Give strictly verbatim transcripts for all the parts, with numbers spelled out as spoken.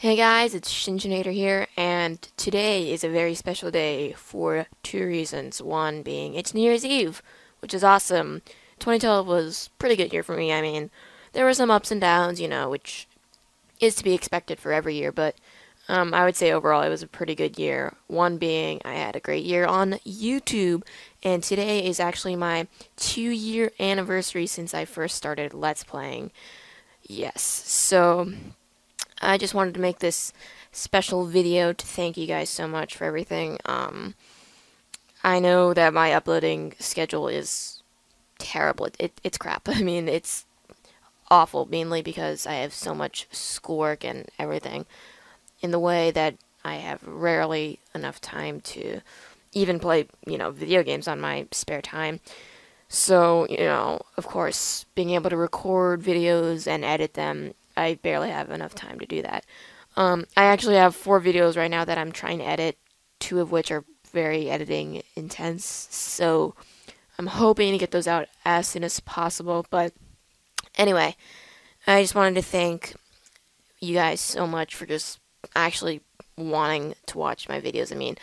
Hey guys, it's Shinjinator here, and today is a very special day for two reasons. One being it's New Year's Eve, which is awesome. twenty twelve was a pretty good year for me. I mean, there were some ups and downs, you know, which is to be expected for every year, but um, I would say overall it was a pretty good year. One being I had a great year on YouTube, and today is actually my two-year anniversary since I first started Let's Playing. Yes, so I just wanted to make this special video to thank you guys so much for everything. Um, I know that my uploading schedule is terrible. It, it, it's crap. I mean, it's awful, mainly because I have so much schoolwork and everything in the way that I have rarely enough time to even play, you know, video games on my spare time. So, you know, of course, being able to record videos and edit them, I barely have enough time to do that. Um, I actually have four videos right now that I'm trying to edit, two of which are very editing intense, so I'm hoping to get those out as soon as possible. But anyway, I just wanted to thank you guys so much for just actually wanting to watch my videos. I mean,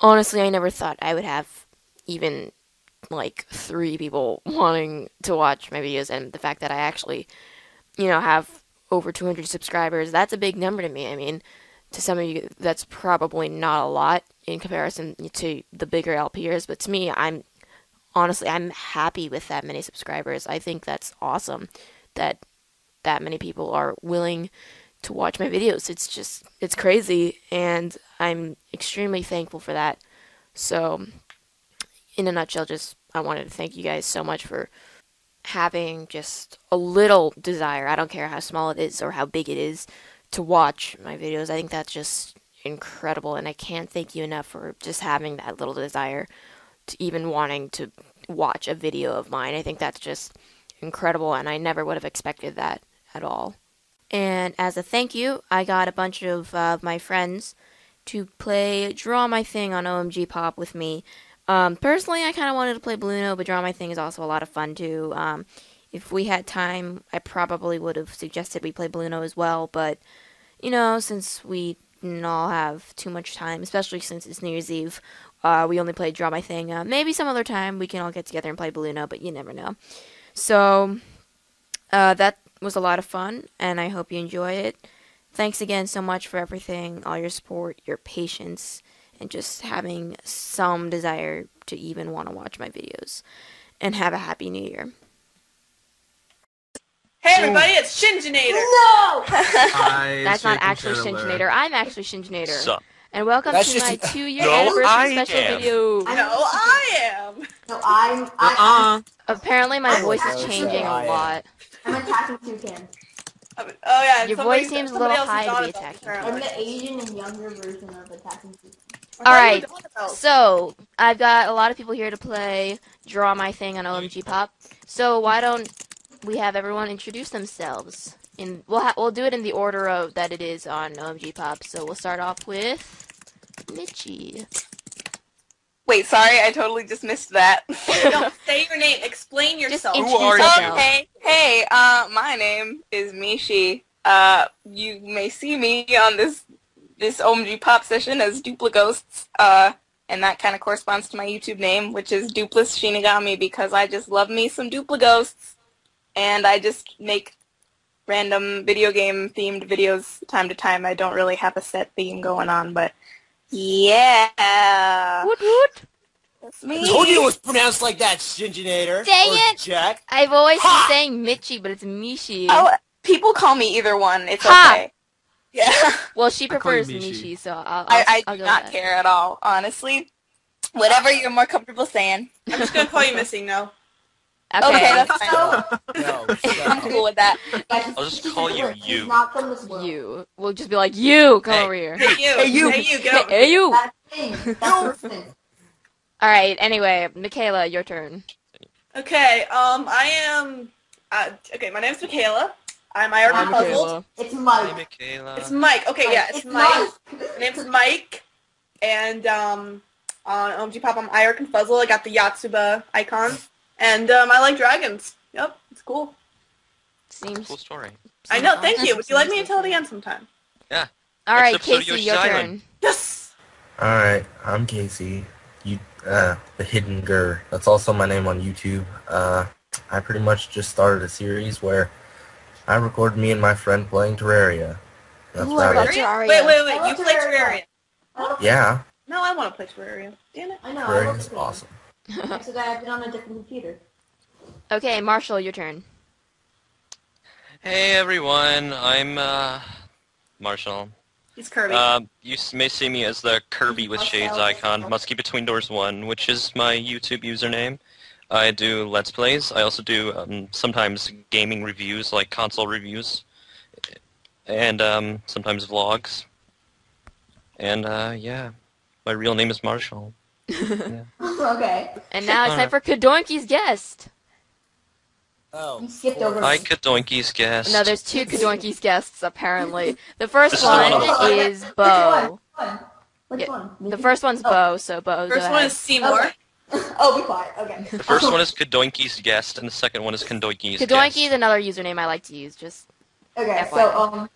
honestly, I never thought I would have even like three people wanting to watch my videos, and the fact that I actually, you know, have over two hundred subscribers, that's a big number to me. I mean, to some of you, that's probably not a lot in comparison to the bigger L P ers, but to me, I'm, honestly, I'm happy with that many subscribers. I think that's awesome that that many people are willing to watch my videos. It's just, it's crazy, and I'm extremely thankful for that. So, in a nutshell, just, I wanted to thank you guys so much for having just a little desire, I don't care how small it is or how big it is, to watch my videos. I think that's just incredible, and I can't thank you enough for just having that little desire to even wanting to watch a video of mine. I think that's just incredible, and I never would have expected that at all. And as a thank you, I got a bunch of uh, my friends to play Draw My Thing on O M G Pop with me. Um, personally, I kind of wanted to play Balloono, but Draw My Thing is also a lot of fun, too. Um, if we had time, I probably would have suggested we play Balloono as well, but, you know, since we didn't all have too much time, especially since it's New Year's Eve, uh, we only played Draw My Thing. Uh, maybe some other time we can all get together and play Balloono, but you never know. So, uh, that was a lot of fun, and I hope you enjoy it. Thanks again so much for everything, all your support, your patience, and just having some desire to even want to watch my videos. And have a happy new year. Hey everybody, it's Shinjinator! No! That's not actually Shinjinator, I'm actually Shinjinator. So, and welcome to my just, two year no, anniversary I special am. video. No, I am! No, I'm. I, uh-uh. Apparently, my I'm voice is changing a lot. I'm attacking Toucan. Oh yeah, your somebody, voice seems a little high to be attacking. I'm the Asian and younger version of attacking Toucan. Alright, so I've got a lot of people here to play Draw My Thing on O M G Pop. So why don't we have everyone introduce themselves? In we'll ha we'll do it in the order of that it is on O M G Pop. So we'll start off with Mitchie. Wait, sorry, I totally just missed that. Don't say your name. Explain yourself. Who are you? Okay. Hey, uh, my name is Mishi. Uh, you may see me on this. This O M G Pop session as Dupla Ghosts, uh, and that kind of corresponds to my YouTube name, which is Doopliss Shinigami, because I just love me some Dupla Ghosts, and I just make random video game themed videos time to time. I don't really have a set theme going on, but yeah. Woot woot. That's me. I told you it was pronounced like that, Shinjinator. Dang or it. Jack. I've always ha! been saying Mitchie, but it's Mishi. Oh, people call me either one. It's ha! okay. Yeah. Well, she prefers Mishi, so I'll, I'll, I, I I'll do not that. care at all, honestly. Whatever you're more comfortable saying. I'm just gonna call you Missy now. Okay, okay, that's fine. No, I'm cool with that. I'll just call you you. You. We'll just be like you. Come hey. over here. Hey you. Hey you. Hey you. Go. Hey you. All right. Anyway, Michaela, your turn. Okay. Um, I am. Uh, okay, my name's Michaela. I'm IRConfuzzled. It's Mike. Hey, it's Mike. Okay, Mike. yeah, it's, it's Mike. Mike. My name's Mike, and um, on O M G Pop, I'm IRConfuzzled. I got the Yatsuba icon, and um, I like dragons. Yep, it's cool. Seems That's a cool story. I know. Thank you. Would you like me to tell it again sometime? Yeah. All right, Casey, your turn. Yes. All right, I'm Casey. You, uh, TheHiddenGir. That's also my name on YouTube. Uh, I pretty much just started a series where I record me and my friend playing Terraria. That's Ooh, I love Terraria. Wait, wait, wait! You play Terraria? Terraria. Yeah. No, I want to play Terraria. Damn it! I know. Terraria's I awesome. Next guy, I've been on a different computer. Okay, Marshall, your turn. Hey everyone, I'm uh, Marshall. He's Kirby. Uh, you may see me as the Kirby with Shades icon, muskiebetweendoors one, which is my YouTube username. I do Let's Plays. I also do um, sometimes gaming reviews, like console reviews, and um, sometimes vlogs. And uh, yeah, my real name is Marshall. Yeah. Okay. And now it's time for Kadoinky's Guest. Oh. You skipped over I Kadoinky's Guest. No, there's two Kadoinky's Guests, apparently. The first one is Beau. Which one? Which one? Yeah, the first one's oh. Beau, so Beau, First one is Seymour. Okay. Oh, be quiet. Okay. The first one is Kadoinky's Guest, and the second one is Kadoinky's Guest. Kadoinky is another username I like to use, just Okay, F Y I. so, um...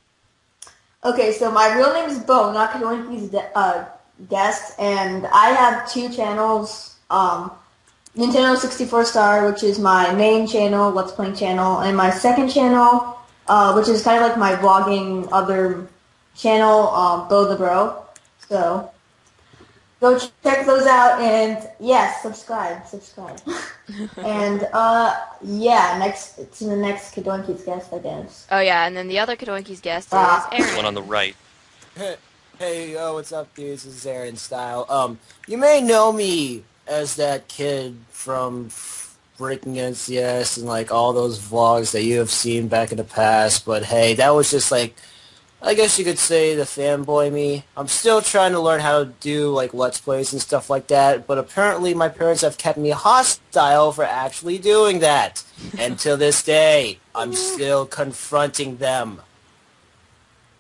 Okay, so my real name is Beau, not Kadoinky's uh, Guest, and I have two channels, um... Nintendo sixty-four Star, which is my main channel, Let's Playing channel, and my second channel, uh, which is kind of like my vlogging other channel, um, Beau the Bro. So, go check those out, and yes, subscribe, subscribe. And, uh, yeah, next, it's in the next Kadoinky's Guest, I guess. Oh yeah, and then the other Kadoinky's Guest uh, is Aaron. One on the right. Hey, oh, what's up, dudes? This is Aaron Style. Um, you may know me as that kid from Breaking N C S and like all those vlogs that you have seen back in the past, but hey, that was just like, I guess you could say the fanboy me. I'm still trying to learn how to do like Let's Plays and stuff like that, but apparently my parents have kept me hostile for actually doing that. And to this day, I'm still confronting them.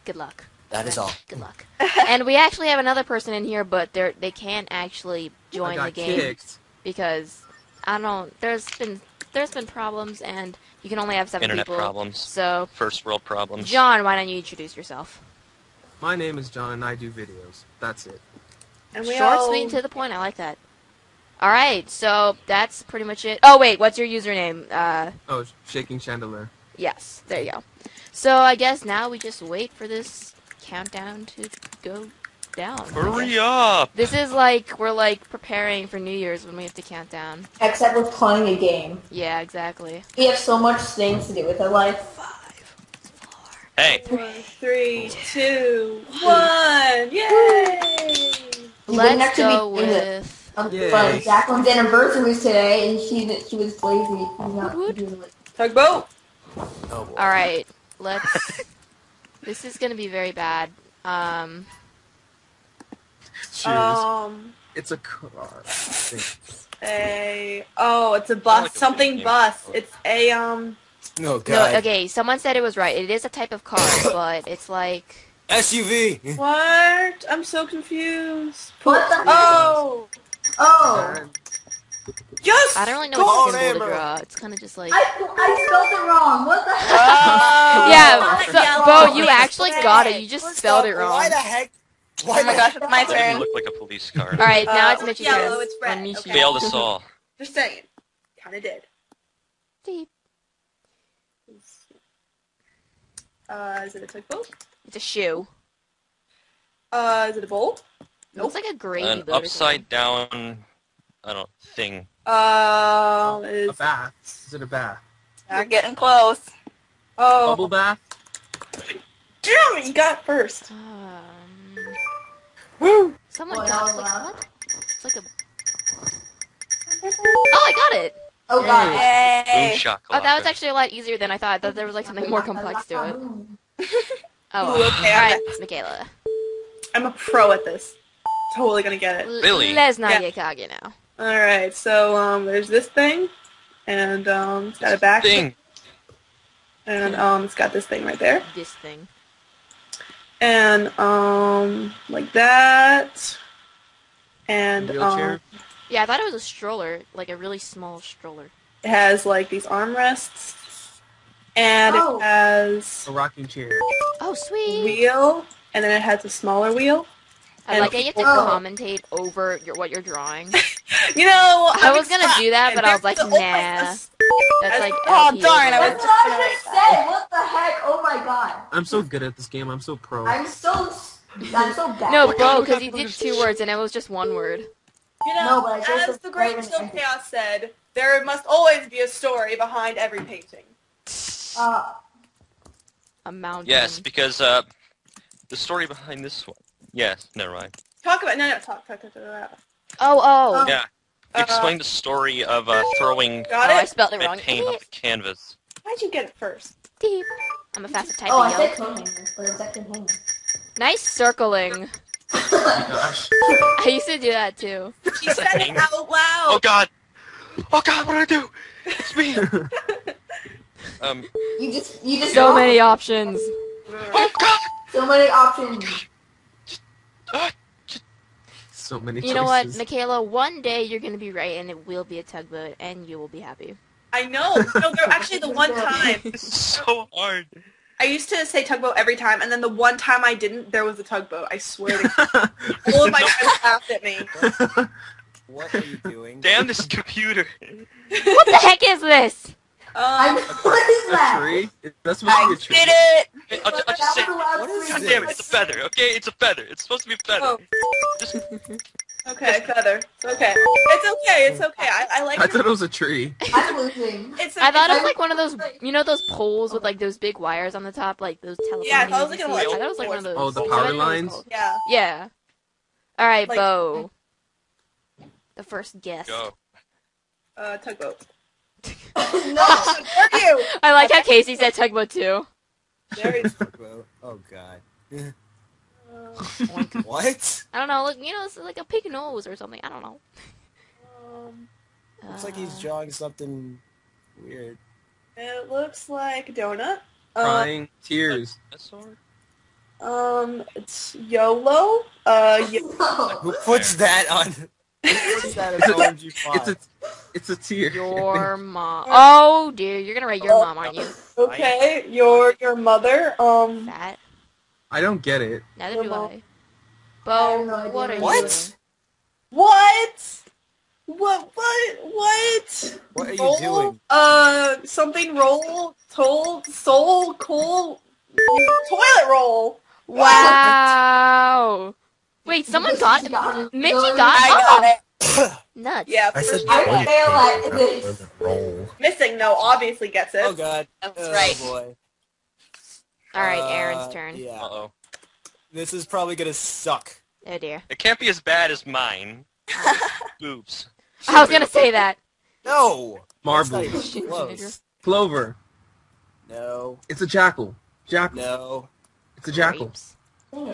Good luck. That is all. Good luck. And we actually have another person in here, but they they can't actually join I got the game kicked. because I don't. There's been there's been problems, and you can only have seven Internet people. Internet problems. So first world problems. John, why don't you introduce yourself? My name is John, and I do videos. That's it. And we Short, all... sweet, and to the point. I like that. All right, so that's pretty much it. Oh wait, what's your username? Uh, oh, Shaking Chandelier. Yes, there you go. So I guess now we just wait for this countdown to go down. Hurry up! This is like, we're like preparing for New Year's when we have to count down. Except we're playing a game. Yeah, exactly. We have so much things to do with our life. Five, four, hey. four, three, two, one, yay! Let's go with... Well, Jacqueline's anniversary was today, and she she was lazy. Not Tugboat! Oh, alright, let's... This is gonna be very bad. Um. Choose. Um. It's a car. a oh, it's a bus. Like a something bus. It's a um. No, God. No, okay, someone said it was right. It is a type of car, but it's like S U V. What? I'm so confused. What the oh. Oh. oh. Just I don't really know what symbol to draw. It's kind of just like I, I spelled it wrong. What the hell? Oh, yeah, so, Beau, you actually got it. You just What's spelled up? it wrong. Why the heck? Why oh my gosh, it's my turn. You look like a police car. All right, now uh, it's Mitch's turn. Yellow, it's red. Okay. Failed us all. Just saying, kind of did. Deep. Uh, is it a tugboat? It's a shoe. Uh, is it a bowl? Nope. It's like a gravy An boat. An upside down. I don't thing. Uh, is... a bath. Is it a bath? Not getting close. Oh. Bubble bath. Damn it! You got first. Um, Woo! Someone oh, got it. Like, what? It's like a. Oh, I got it. Oh God! Hey. Oh, that was actually a lot easier than I thought. I thought there was like something more complex to it. Oh. Ooh, okay. All right, Michaela. I'm a pro at this. Totally gonna get it. Really? Let's not get cocky now. Alright, so, um, there's this thing, and, um, it's got a back thing, and, um, it's got this thing right there. This thing. And, um, like that, and, um... yeah, I thought it was a stroller, like a really small stroller. It has, like, these armrests, and oh. it has... a rocking chair. Oh, sweet! Wheel, and then it has a smaller wheel. I like that you have to oh. commentate over your, what you're drawing. You know, I I'm was gonna do that, but I was like, nah. That's like oh darn! I was just said, what the heck? Oh my god! I'm so good at this game. I'm so pro. I'm so, I'm so bad. No, bro, because you did two words and it was just one word. You know, no, as the, the great Joe Chaos said, there must always be a story behind every painting. Uh, a mountain. Yes, because uh, the story behind this one. Yes, never mind. Talk about no, no, talk, talk, talk, talk. Oh, oh. Yeah, uh, explain the story of uh, throwing got it? Oh, I spelled it wrong. Paint off the canvas. Why'd you get it first? Deep. I'm a fast at typing. Oh, I said homing, but it's actually homing. Nice circling. Oh gosh. I used to do that too. She said it out loud. Oh god. Oh god, what did I do? It's me. um. You just, you just. So many options. Oh god. So many options. So many choices. You know what, Michaela, one day you're gonna be right and it will be a tugboat and you will be happy. I know. No, they're actually the one time. It's so hard. I used to say tugboat every time, and then the one time I didn't, there was a tugboat. I swear to God. All of my friends laughed at me. What? What are you doing? Damn this computer. What the heck is this? Um, what is that? A tree? That's supposed to be a tree. I did it! Wait, I'll, I'll just say, God damn it, it's a feather, okay? It's a feather. It's supposed to be a feather. Oh. Just... Okay, just... feather. Okay. It's okay, it's okay. I, I like it. I thought it was a tree. I'm losing. It's okay. I thought it was like one of those, you know those poles with like those big wires on the top, like those telephone Yeah, I thought it was like an electric I thought it was like one of those. Oh, the power lines? Yeah. Yeah. Alright, like, Beau. The first guess. Go. Uh, tugboat. Oh, no, you. I like how Casey said tugboat too. There he is. Tugboat. Oh god. uh, what? I don't know. Look, you know, it's like a pig nose or something. I don't know. Um, looks uh, like he's drawing something weird. It looks like donut. Crying um, tears. Um, it's YOLO. Uh, yo who puts that on? What's that an O M G Pop? It's a, it's a tear. Your mom. Oh, dude, you're gonna write your oh, mom, aren't you? Okay, your your mother. Um. That. I don't get it. Neither do I. Beau, no what are what? you doing? What? What? What? What? What are you roll, doing? Uh, something roll, toll, soul, coal, toilet roll. Wow. Wait, someone got it. Mitchie got it. I got it. Nuts. Yeah, I said I fail at roll. Missing, no, obviously gets it. Oh god. That's oh, right. Boy. All right, uh, Aaron's turn. Yeah. Uh oh. This is probably gonna suck. Oh dear. It can't be as bad as mine. Boobs. I was gonna say that. No. Marble. Close. Clover. No. It's a jackal. Jackal. No. It's a jackal. Grapes.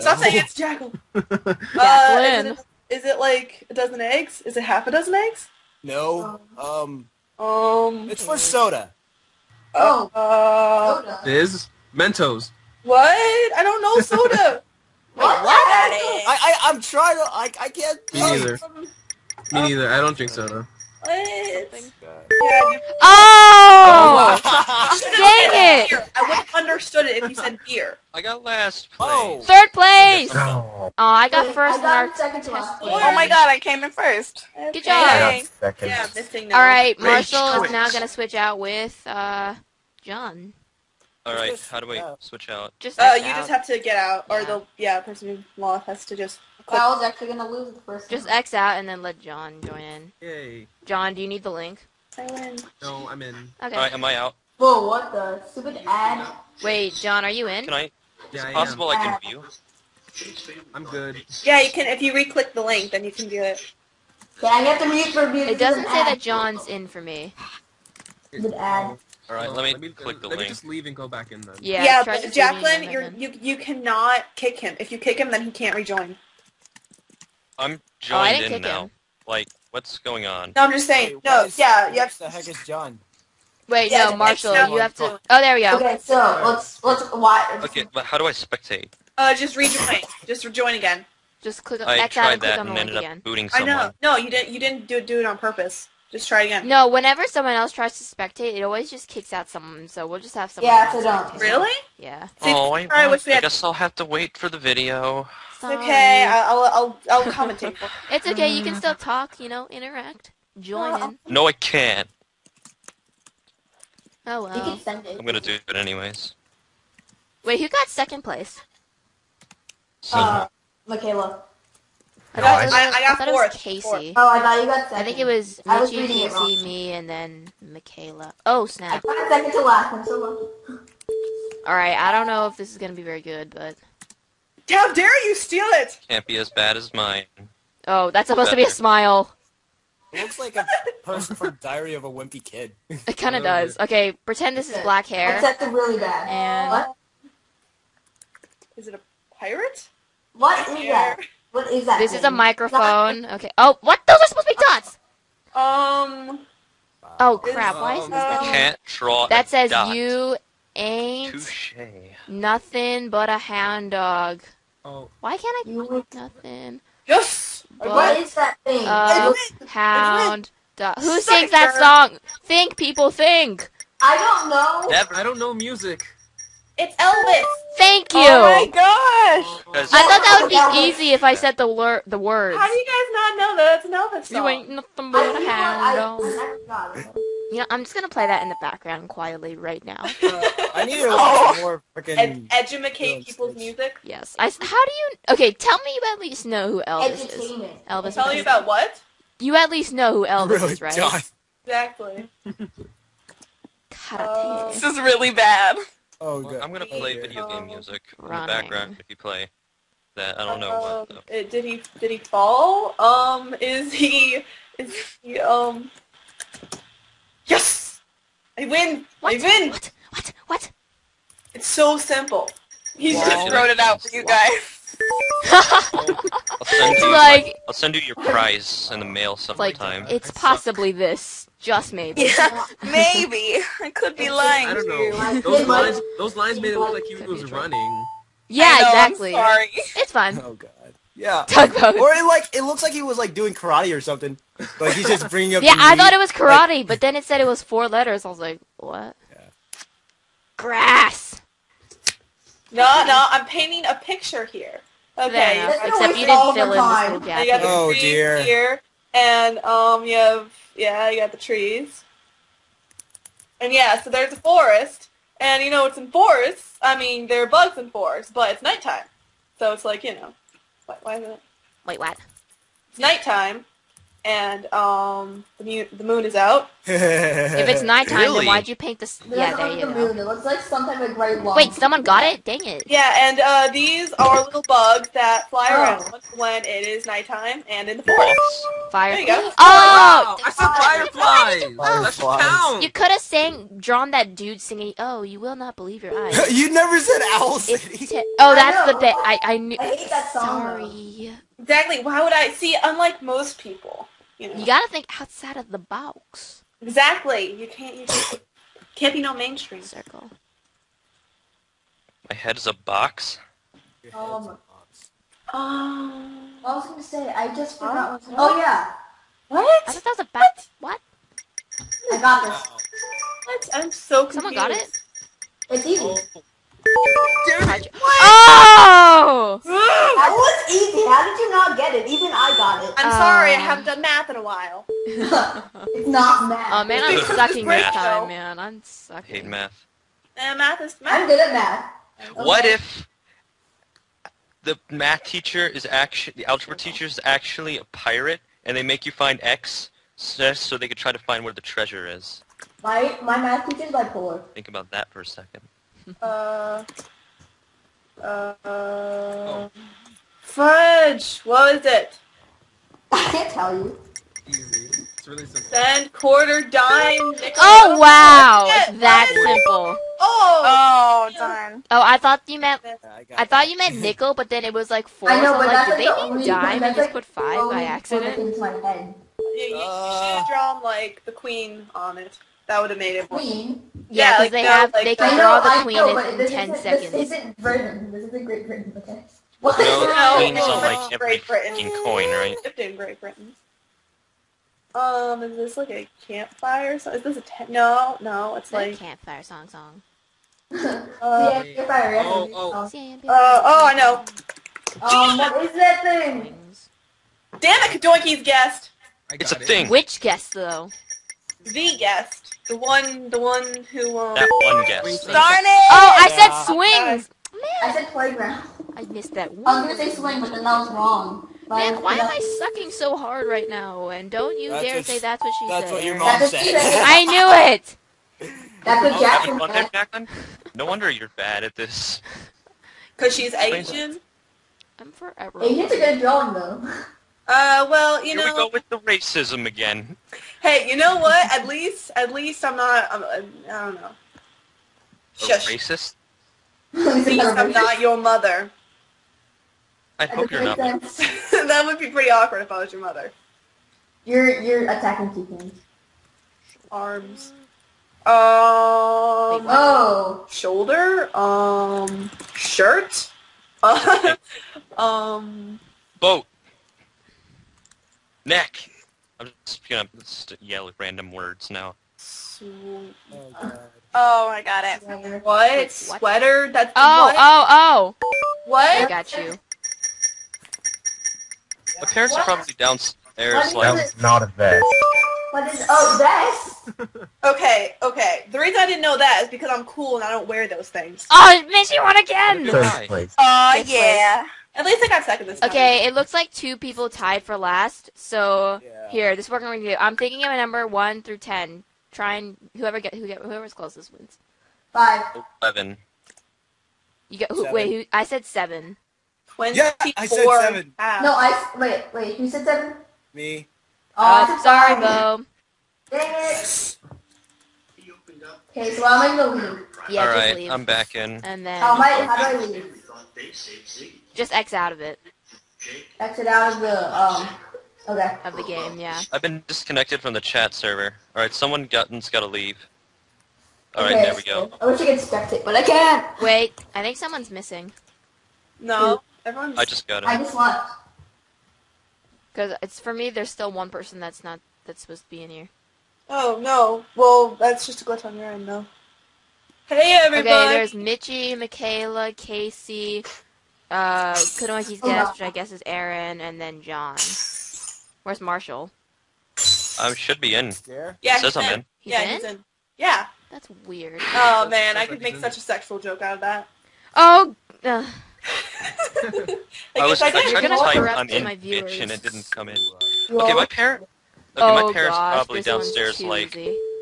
Stop saying it's jackal. uh, is, it, is it like a dozen eggs? Is it half a dozen eggs? No. Um. Um. It's for soda. Oh. Uh, soda. It is Mentos. What? I don't know soda. What? What? I I I'm trying to. I I can't. Me neither. Um, Me neither. I don't drink soda. It's... Yeah, oh! Dang it! I would have understood it if you said beer. I got last place. Oh. Third place! Oh, I got first in our second test. Oh my god, I came in first. Good job. I got yeah, missing no. Alright, Marshall is now going to switch out with uh, John. Alright, how do we switch out? Just uh, you out. just have to get out, or yeah. the yeah person who lost has to just... Click. I was actually gonna lose the first Just time. X out and then let John join in. Yay. John, do you need the link? I win. No, I'm in. Okay. Alright, am I out? Whoa, what the stupid ad? Wait, John, are you in? Can I? Yeah, is it possible I, I can view? I'm good. Yeah, you can. If you re-click the link, then you can do it. Yeah, I have to mute for view. It doesn't say ad. that John's in for me. Stupid ad. Alright, let me, let me click the let link. Let me just leave and go back in then. Yeah, yeah but Jacqueline, you're, you, you cannot kick him. If you kick him, then he can't rejoin. I'm joined oh, in now. Him. Like, what's going on? No, I'm just saying. Wait, no, is, yeah, you have to... What the heck is John? Wait, yeah, no, Marshall, you have to... Oh, there we go. Okay, so, let's... let's why... Okay, but how do I spectate? Uh, just rejoin. Just rejoin again. Just click on... I X tried out and that click on and ended up again. booting someone. I know. No, you didn't, you didn't do, do it on purpose. Just try again. No, whenever someone else tries to spectate, it always just kicks out someone, so we'll just have someone yeah, else don't. Really? Yeah. Oh, I, I, wish we had... I guess I'll have to wait for the video. Sorry. It's okay, I'll, I'll, I'll commentate. It's okay, you can still talk, you know, interact, join oh. in. No, I can't. Oh, well. You can send it. I'm gonna do it anyways. Wait, who got second place? So. Uh, Michaela. I, no, I, was, I, I got I thought fourth. It was Casey. Fourth. Oh, I thought you got second. I think it was Michi, Casey, me, and then Michaela. Oh, snap. I got second to last. I'm so lucky. Alright, I don't know if this is gonna be very good, but... How dare you steal it! Can't be as bad as mine. Oh, that's supposed Better. to be a smile. It looks like a person from Diary of a Wimpy Kid. It kinda does. Okay, pretend this is black hair. Except the really bad. And... What? Is it a pirate? What is that? What is that? This thing? Is a microphone. Okay. Oh, what? Those are supposed to be dots! Um... Oh, crap. Why is this that? Can't draw That says dot. You ain't Touché. Nothing but a hound dog. Oh. Why can't I do nothing? Yes! But what is that thing? A hound dog. Who Psych sings that song? Think, people, think! I don't know. Never. I don't know music. It's Elvis! Thank you! Oh my gosh! I thought that would be easy if I said the wor the words. How do you guys not know that it's an Elvis song? You ain't nothing but a hound dog. You know, I'm just gonna play that in the background quietly right now. Uh, I need to oh. more freaking... Ed educate people's music? Yes. I, how do you... Okay, tell me you at least know who Elvis Educated. is. Elvis. Tell you about what? You at least know who Elvis really is, right? Done. Exactly. God, uh, this is really bad. Oh, well, I'm gonna play video game music in Running. the background if you play that. I don't know um, what. Though. Did he did he fall? Um, is he is he um? Yes, I win. What? I win. What? What? What? It's so simple. He's wow. just wrote it out for you guys. I'll send you like my, I'll send you your prize in the mail sometime. Like, it's possibly this. Just maybe. Yeah, maybe. I could be lying. I don't know. Those lines, those lines made it look like he was running. Yeah, know, exactly. I'm sorry. It's fun. Oh god. Yeah. Tugboat. Or it like it looks like he was like doing karate or something. Like he's just bringing up. Yeah, I meat. thought it was karate, like, but then it said it was four letters. I was like, what? Yeah. Grass. No, no, I'm painting a picture here. Okay. Except you didn't fill in the school gap. You got the oh dear. Here, and um, you have. Yeah, you got the trees. And yeah, so there's a forest. And you know, it's in forests. I mean, there are bugs in forests, but it's nighttime. So it's like, you know, why, why is it? Wait, what? It's nighttime, and um, the, mu the moon is out. If it's nighttime, really? Then why'd you paint this? Yeah, there you the go. Moon. It looks like something with gray long. Wait, someone got it? Dang it. Yeah, and uh, these are little bugs that fly oh. around when it is nighttime and in the forest. Fire. There you go. Oh! Wow. I said fireflies! Oh. You could have sang, drawn that dude singing, oh, you will not believe your eyes. You never said Owl City. Oh, that's the bit. I, I knew. I hate that song. Sorry. Exactly. Why would I? See, unlike most people, you know. You gotta think outside of the box. Exactly. You can't, you just, can't be no mainstream. Circle. My head is a box? Oh, my. Um, I was gonna say, I just forgot what I was Oh, yeah. What? I thought that was a bat. What? I got this. What? I'm so confused. Someone got it? It's easy. Oh! It. Oh! That was easy. How did you not get it? Even I got it. I'm uh... sorry, I haven't done math in a while. It's not math. Oh, man, I'm sucking math. this time, man. I'm sucking. I hate math. Uh, math is math. I'm good at math. Okay. What if... The math teacher is actually, the algebra teacher is actually a pirate, and they make you find X so they could try to find where the treasure is. My, my math teacher is bipolar. Think about that for a second. Uh, uh, oh. Fudge! What is it? I can't tell you. Easy. It's really simple. Send, quarter, dime, nickel. Oh, wow! It's that simple. Oh, oh, dime. Oh, I thought you meant yeah, I, I thought you meant nickel, but then it was like four. I know, so but like, that's did like they mean dime and just like, put five oh, by accident? Into my head. Yeah, you, uh, you should have drawn like the queen on it. That would have made it. Queen. Yeah, because yeah, like, they have like, they can draw know, the queen know, in, in ten seconds. This isn't Britain. This isn't Great Britain. Okay. What? No, no, no, no, no. Like Great Britain. Coin, right? It's in Great Britain. Um, is this like a campfire song? Is this a tent? No, no, it's, it's like... a campfire song song. uh, oh, oh. Uh, oh, I know. Um, what is that thing? Damn it, Kadoinki's guest! It's a it. thing. Which guest, though? The guest. The one, the one who, um... that one guest. Darn it! Oh, I yeah. said swings! Uh, Man. I said playground. I missed that one. I was gonna say swing, but then I was wrong. Man, why am I sucking so hard right now? And don't you that's dare a, say that's what she that's said. That's what your mom said. I knew it! That's what Jacqueline said. Jacqueline? No wonder you're bad at this. Because she's Asian? I'm forever. Asian's a good drawing, though. Uh, well, you Here know... Here we go with the racism again. Hey, you know what? At least, at least I'm not... I'm, I don't know. Shush. A racist? At least I'm not your mother. I hope you're not. That would be pretty awkward if I was your mother. You're you're attacking two things. Arms. Um. Oh. Shoulder. Um. Shirt. Uh, um. Boat. Neck. I'm just gonna just yell random words now. Oh, God. Oh, I got it. Sweater. What? What sweater? That's oh what? oh oh. What? I got you. The parents are probably downstairs. Like not a vest. What is oh vest? okay, okay. The reason I didn't know that is because I'm cool and I don't wear those things. Oh, it makes you one again. Third place. Oh uh, yeah. At least I got second this time. Okay, it looks like two people tied for last. So yeah. Here, this is what we're gonna do. I'm thinking of a number one through ten. Try and whoever get who get whoever's closest wins. Five. Eleven. You got who, wait. Who, I said seven. twenty-four. Yeah, I said seven. Wow. No, I wait, wait. Who said seven? Me. Oh, oh sorry, Bo. Dang it. Okay, so I'm gonna leave. Yeah, All just right, leave. I'm back in. And then. How, I, how do I leave? Just X out of it. Exit out of the um. Okay. Of the game, yeah. I've been disconnected from the chat server. All right, someone gotten's gotta leave. All okay, right, there we go. Good. I wish I could spectate it, but I can't. Wait, I think someone's missing. No. Ooh. Everyone's... I just got it. I just want... Because it's for me, there's still one person that's not... that's supposed to be in here. Oh, no. Well, that's just a glitch on your end, though. Hey, everybody! Okay, there's Mitchie, Michaela, Casey, uh, Kodoinki's guest, oh, wow. which I guess is Aaron, and then John. Where's Marshall? I should be in. Yeah, yeah he's, in. In. He's, yeah in? he's in. Yeah. That's weird. Oh, man, I could make such a sexual joke out of that. Oh, uh. I was I I tried to type on in bitch and it didn't come in. Well, okay, my parent. Okay, oh my parents gosh, probably downstairs. Like,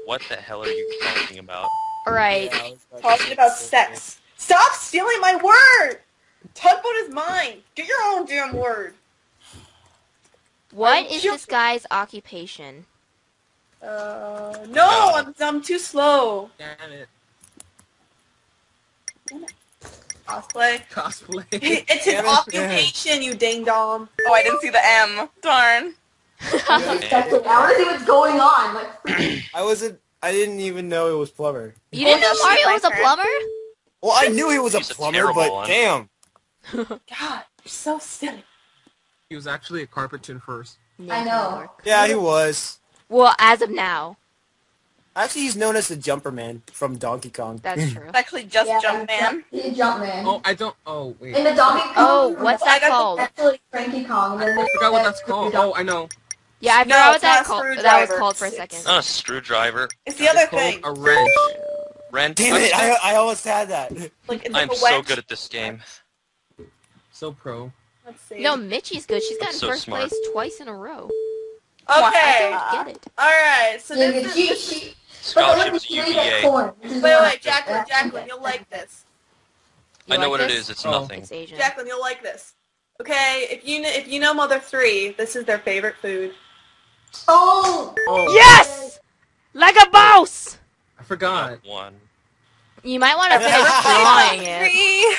what the hell are you talking about? All right, yeah, talking about sex. Stop stealing my word. Tugboat is mine. Get your own damn word. What I'm is this guy's occupation? Uh, no, wow. I'm I'm too slow. Damn it. Damn it. Cosplay. Cosplay. It's his occupation, you ding-dong. Oh, I didn't see the M. Darn. I want to see what's going on. Like, I wasn't. I didn't even know it was plumber. You didn't know Mario was a plumber? Well, I knew he was a plumber, but damn. God, you're so silly. He was actually a carpenter first. I know. Yeah, he was. Well, as of now. Actually, he's known as the Jumper Man from Donkey Kong. That's true. Actually, just yeah, Jump Man. He's Jump Man. Oh, I don't. Oh, wait. In the Donkey Kong. Oh, what's that called? Actually, Frankie Kong. I forgot what that's called. Oh, I know. Yeah, I forgot what that called. That was called for a second. It's not a screwdriver. It's the other thing. A wrench. Wrench. Damn it! I I almost had that. Like, I'm so good at this game. So pro. Let's see. No, Mitchie's good. She's gotten first place twice in a row. Okay. I don't get it. All right. So this is. Scholarships at U V A. Wait, wait, Jacqueline, Jacqueline, you'll like this. You I know like what this? it is. It's oh. nothing. It's Asian. Jacqueline, you'll like this. Okay, if you know, if you know Mother three, this is their favorite food. Oh! oh. Yes! Like a boss! I forgot one. You might want to finish drawing it.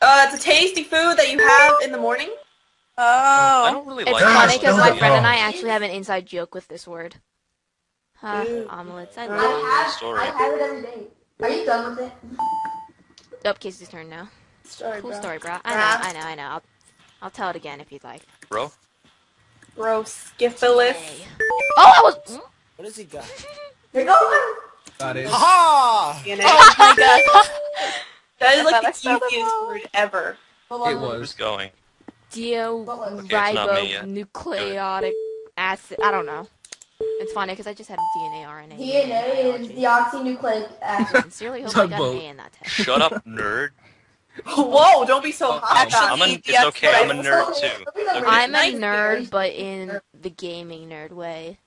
Uh, it's a tasty food that you have in the morning. Oh. I don't really it's like funny because my friend and I actually have an inside joke with this word. Uh, omelets. I love it. I have it every day. Are you done with it? Nope, Casey's turn now. Story, cool bro. story, bro. I know, uh, I know, I know. I'll, I'll tell it again if you'd like. Bro? Broskiphilus. Oh, I was. Hmm? What has he got? They're gone. That is. Ha! You know? Oh my god. That is like the easiest word ever. It was going. Deoxyribonucleic acid. I don't know. It's funny because I just had D N A, R N A. D N A is deoxynucleic acid. I sincerely hope I got an A in that test. Shut up, nerd. Whoa! Don't be so hot. I'm a, it's okay. I'm a nerd too. Okay. I'm a nerd, but in the gaming nerd way.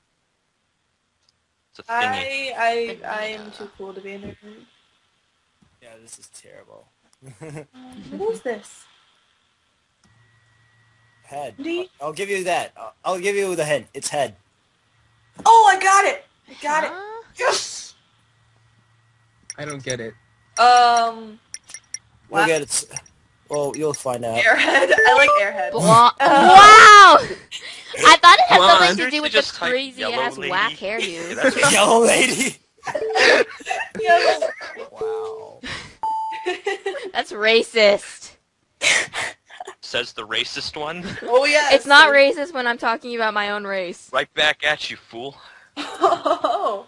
I I I am too cool to be a nerd. Yeah, this is terrible. What is this? Head. I'll, I'll give you that. I'll, I'll give you the head. It's head. Oh, I got it. I got huh? it. Yes. I don't get it. Um. We'll wow. get it. Well, you'll find out. Airhead. I like airhead. Bla uh, wow. I thought it had Blonde. something to do with the crazy ass lady. whack hair dude. Yellow lady. Yellow. Wow. That's racist. Says the racist one. Oh yeah. It's not racist when I'm talking about my own race. Right back at you, fool. Oh.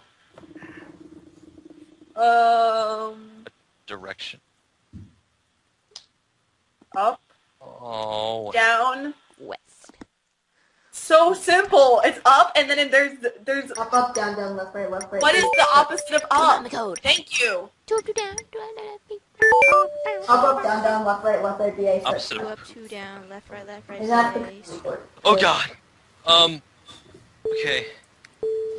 Um. Direction. Up. Oh. Down. West. So simple. It's up, and then there's there's up, up, down, down, left, right, left, right. What is the opposite of up? The code. Thank you. Two, two, down, two, up, up, down, down, left, right, left, right, B A. Opposite. Two, up, two, down, left, right, left, right. Is that the... Oh god. Um. Okay.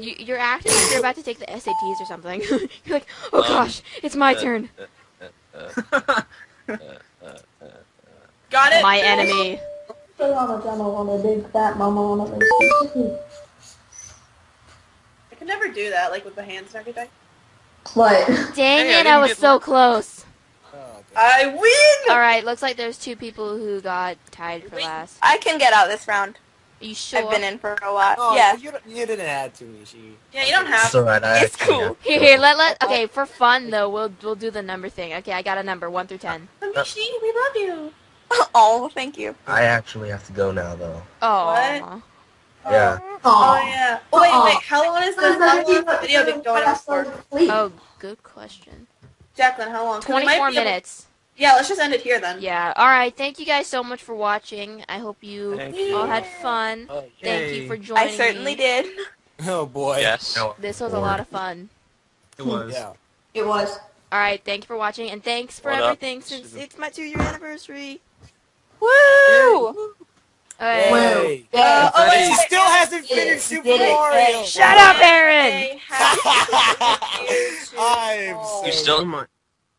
You you're acting like you're about to take the S A Ts or something. You're like, oh um, gosh, it's my uh, turn. Uh, uh, uh, uh, uh, uh. Got it! My enemy. I can never do that, like with the hands and everything. What? Dang hey, it, I, I was so close. Oh, I win! Alright, looks like there's two people who got tied for last. I can get out this round. Are you sure? I've been in for a while. Oh, yeah. You, you didn't have to, Ishii. Yeah, you don't have to. It's alright. It's cool. Here, here, let, let, okay, for fun though, we'll, we'll do the number thing. Okay, I got a number, one through ten. Ishii, we love you. Oh, thank you. I actually have to go now, though. Oh. What? Yeah. Aww. Oh, yeah. Oh, wait, wait, how long is this? How long is the video been going on for? Oh, good question. Jacqueline, how long? twenty-four minutes. To... Yeah, let's just end it here, then. Yeah, alright. Thank you guys so much for watching. I hope you thank all you. had fun. Oh, thank you for joining me. I certainly me. did. Oh, boy. Yes. This was a lot of fun. It was. Yeah. It was. Alright, thank you for watching, and thanks for what everything up? since it's my two-year anniversary. Woo! Hey. Wait. Uh, uh, oh, wait, she still wait, hasn't wait, finished Super Mario. Wait, Shut wait, up, Aaron! I'm so you still, still,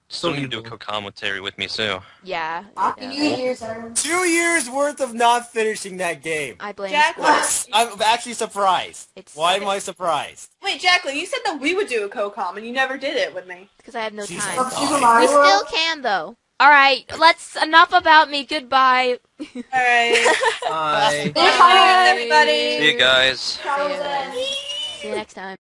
still need to do a co-commentary with me soon. Yeah. After New Year's, Aaron. Two years worth of not finishing that game. I blame Jacqueline. I'm actually surprised. It's Why it. am I surprised? Wait, Jacqueline, you said that we would do a co-com, and you never did it with me. Because I have no She's time. We still can, though. Alright, let's enough about me. Goodbye. Alright. Bye. Bye. Bye everybody. See you guys. See you, guys. See you next time.